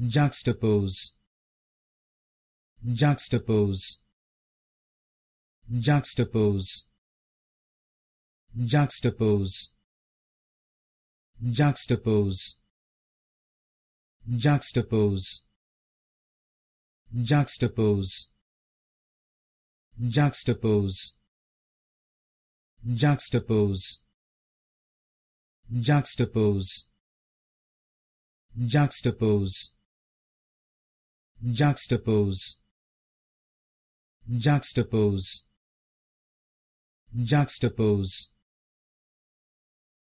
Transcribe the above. Juxtapose, juxtapose, juxtapose, juxtapose, juxtapose, juxtapose, juxtapose, juxtapose, juxtapose, juxtapose, juxtapose, juxtapose, juxtapose, juxtapose.